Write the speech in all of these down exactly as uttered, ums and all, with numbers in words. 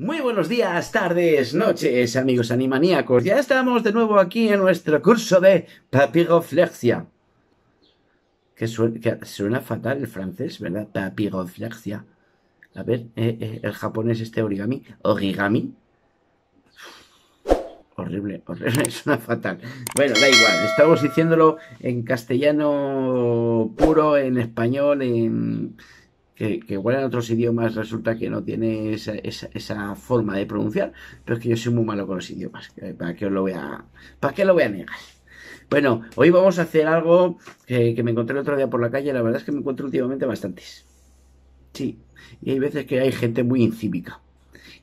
Muy buenos días, tardes, noches, amigos animaníacos. Ya estamos de nuevo aquí en nuestro curso de papiroflexia. Que suena, que suena fatal el francés, ¿verdad? Papiroflexia. A ver, eh, eh, el japonés este origami. Origami. Horrible, horrible, suena fatal. Bueno, da igual, estamos diciéndolo en castellano puro, en español, en... Que, que igual en otros idiomas resulta que no tiene esa, esa, esa forma de pronunciar, pero es que yo soy muy malo con los idiomas. ¿Para qué os lo voy a, para qué lo voy a negar? Bueno, hoy vamos a hacer algo que, que me encontré el otro día por la calle. La verdad es que me encuentro últimamente bastantes. Sí, y hay veces que hay gente muy incívica.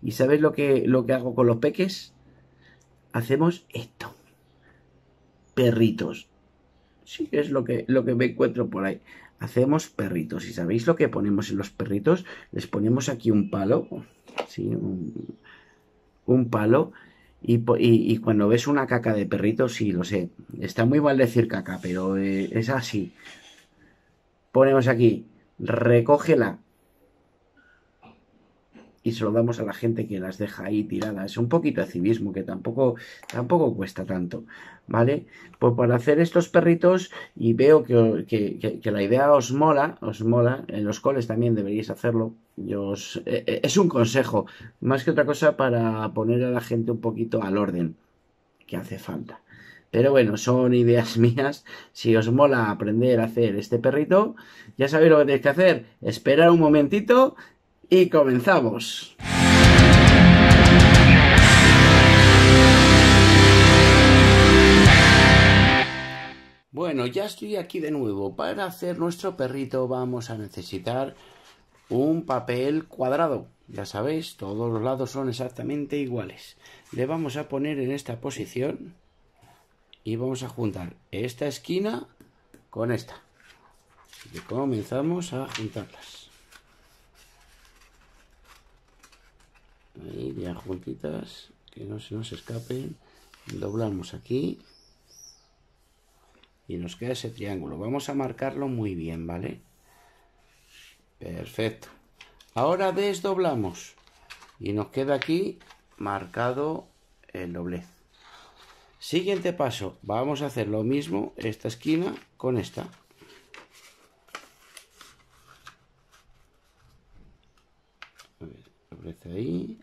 ¿Y sabéis lo que, lo que hago con los peques? Hacemos esto. Perritos. Sí, que es lo que, lo que me encuentro por ahí. Hacemos perritos. ¿Y sabéis lo que ponemos en los perritos? Les ponemos aquí un palo. Sí, un, un palo. Y, y, y cuando ves una caca de perrito, sí, lo sé. Está muy mal decir caca, pero eh, es así. Ponemos aquí, recógela. Y se lo damos a la gente que las deja ahí tiradas. Un poquito de civismo que tampoco, tampoco cuesta tanto, ¿vale? Pues para hacer estos perritos, y veo que, que, que, que la idea os mola, os mola, en los coles también deberíais hacerlo. Yo os, eh, es un consejo, más que otra cosa, para poner a la gente un poquito al orden, que hace falta. Pero bueno, son ideas mías. Si os mola aprender a hacer este perrito, ya sabéis lo que tenéis que hacer. Esperar un momentito... Y comenzamos. Bueno, ya estoy aquí de nuevo. Para hacer nuestro perrito vamos a necesitar un papel cuadrado. Ya sabéis, todos los lados son exactamente iguales. Le vamos a poner en esta posición y vamos a juntar esta esquina con esta. Así que comenzamos a juntarlas. Ahí, ya juntitas, que no se nos escapen. Doblamos aquí y nos queda ese triángulo. Vamos a marcarlo muy bien, ¿vale? Perfecto. Ahora desdoblamos y nos queda aquí marcado el doblez. Siguiente paso, vamos a hacer lo mismo esta esquina con esta. Ahí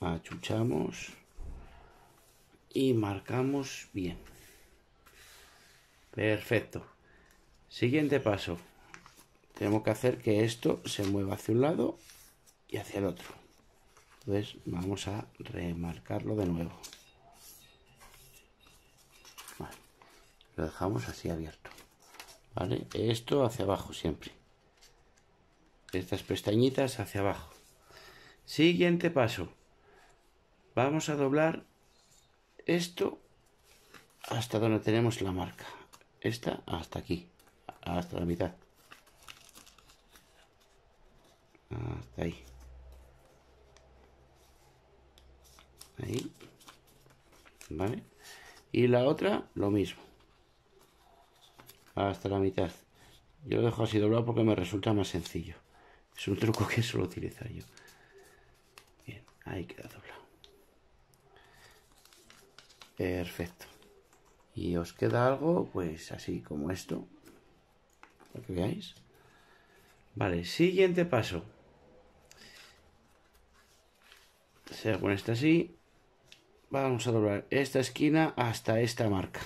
achuchamos y marcamos bien. Perfecto. Siguiente paso, tenemos que hacer que esto se mueva hacia un lado y hacia el otro. Entonces vamos a remarcarlo de nuevo. Vale. Lo dejamos así abierto, ¿vale? Esto hacia abajo siempre. Estas pestañitas hacia abajo. Siguiente paso, vamos a doblar esto hasta donde tenemos la marca, esta hasta aquí, hasta la mitad, hasta ahí, ahí, ¿vale? Y la otra lo mismo, hasta la mitad. Yo lo dejo así doblado porque me resulta más sencillo. Es un truco que suelo utilizar yo. Bien, ahí queda doblado. Perfecto. Y os queda algo, pues así como esto. Para que veáis. Vale, siguiente paso. Según esta así, vamos a doblar esta esquina hasta esta marca.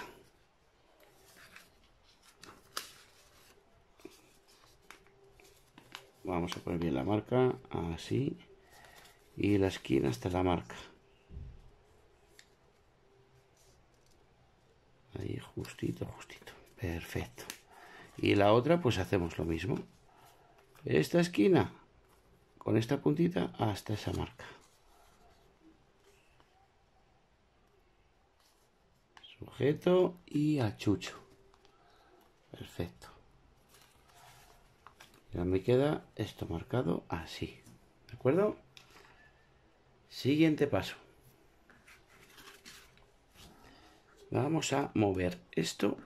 Vamos a poner bien la marca, así, y la esquina hasta la marca. Ahí, justito, justito. Perfecto. Y la otra, pues hacemos lo mismo. Esta esquina, con esta puntita, hasta esa marca. Sujeto y achucho. Perfecto. Ya me queda esto marcado así, ¿de acuerdo? Siguiente paso. Vamos a mover esto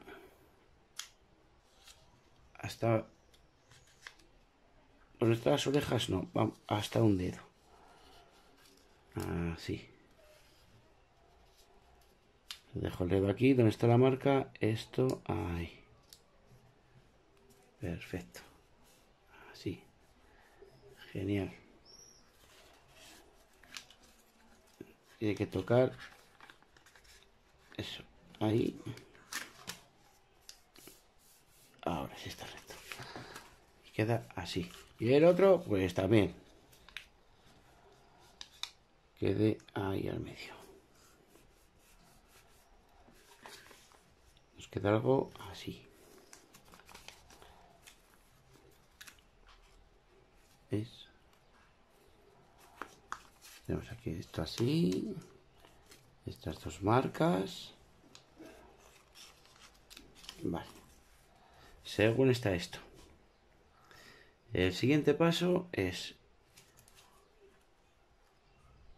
hasta nuestras orejas no, vamos hasta un dedo, así. Dejo el dedo aquí, donde está la marca, esto, ahí. Perfecto, así, genial. Tiene que tocar eso, ahí. Ahora sí está recto. Y queda así. Y el otro, pues también. Quede ahí al medio. Nos queda algo así. ¿Ves? Tenemos aquí esto así. Estas dos marcas. Vale. Según está esto. El siguiente paso es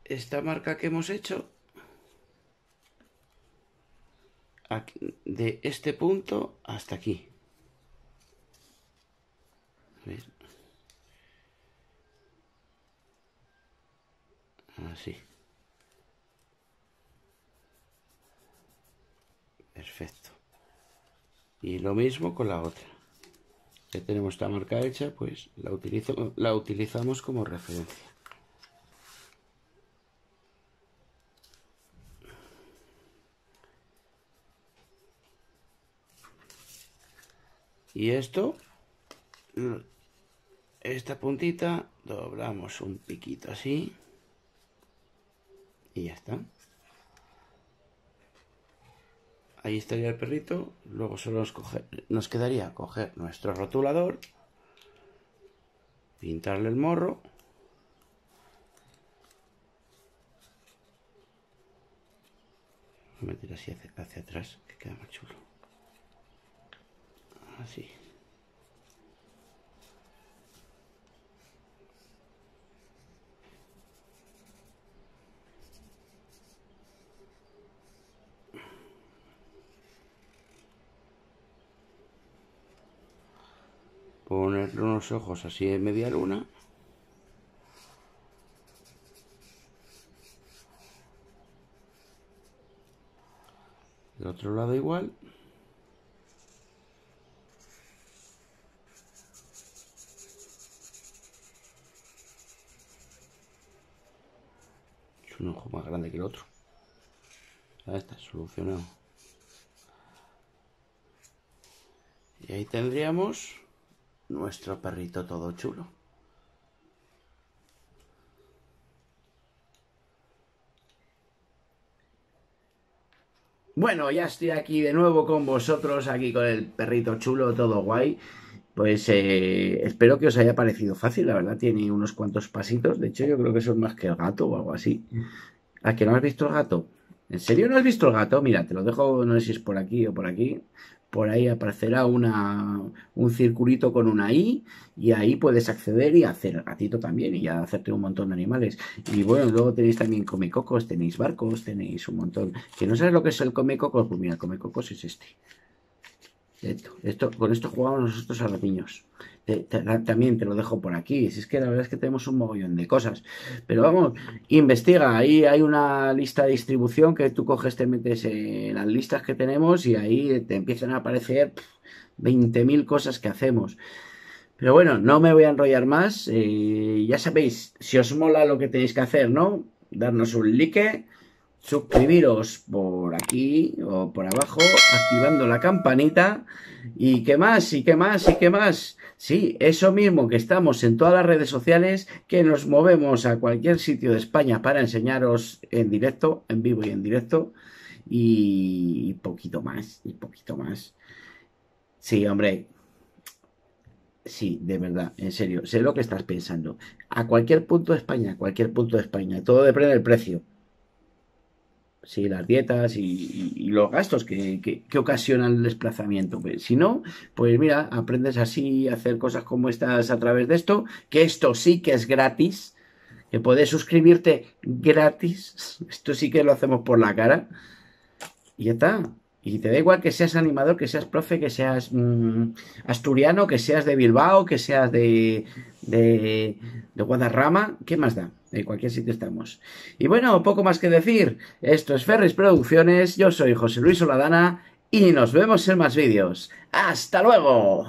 esta marca que hemos hecho aquí, de este punto hasta aquí. A ver. Así. Perfecto. Y lo mismo con la otra. Ya tenemos esta marca hecha, pues la, utilizo, la utilizamos como referencia. Y esto, esta puntita, doblamos un piquito así. Y ya está. Ahí estaría el perrito, luego solo nos, coger, nos quedaría coger nuestro rotulador, pintarle el morro voy a meter así hacia, hacia atrás, que queda más chulo así. Ponerle unos ojos así en media luna. Del otro lado igual. Es un ojo más grande que el otro. Ya está solucionado. Y ahí tendríamos nuestro perrito todo chulo. Bueno, ya estoy aquí de nuevo con vosotros, aquí con el perrito chulo, todo guay. Pues eh, espero que os haya parecido fácil, la verdad tiene unos cuantos pasitos. De hecho yo creo que son más que el gato o algo así. ¿A que no has visto el gato? ¿En serio no has visto el gato? Mira, te lo dejo, no sé si es por aquí o por aquí. Por ahí aparecerá una, un circulito con una i y ahí puedes acceder y hacer el gatito también y ya hacerte un montón de animales. Y bueno, luego tenéis también comecocos, tenéis barcos, tenéis un montón. ¿Que no sabes lo que es el comecocos? Pues mira, el comecocos es este. Esto, esto, con esto jugamos nosotros a los niños. Te, te, también te lo dejo por aquí. Si es que la verdad es que tenemos un mogollón de cosas. Pero vamos, investiga. Ahí hay una lista de distribución que tú coges, te metes en las listas que tenemos y ahí te empiezan a aparecer veinte mil cosas que hacemos. Pero bueno, no me voy a enrollar más. Eh, ya sabéis, si os mola lo que tenéis que hacer, ¿no? Darnos un like. Suscribiros por aquí o por abajo, activando la campanita. ¿Y qué más? ¿Y qué más? ¿Y qué más? Sí, eso mismo, que estamos en todas las redes sociales, que nos movemos a cualquier sitio de España para enseñaros en directo, en vivo y en directo. Y poquito más, y poquito más. Sí, hombre. Sí, de verdad, en serio, sé lo que estás pensando. A cualquier punto de España, a cualquier punto de España. Todo depende del precio. Sí, las dietas y, y, y los gastos que, que, que ocasionan el desplazamiento. Pues, si no, pues mira, aprendes así a hacer cosas como estas a través de esto, que esto sí que es gratis, que puedes suscribirte gratis, esto sí que lo hacemos por la cara, y ya está. Y te da igual que seas animador, que seas profe, que seas mmm, asturiano, que seas de Bilbao, que seas de, de, de Guadarrama, ¿qué más da? En cualquier sitio estamos. Y bueno, poco más que decir. Esto es Ferris Producciones, yo soy José Luis Soladana y nos vemos en más vídeos. ¡Hasta luego!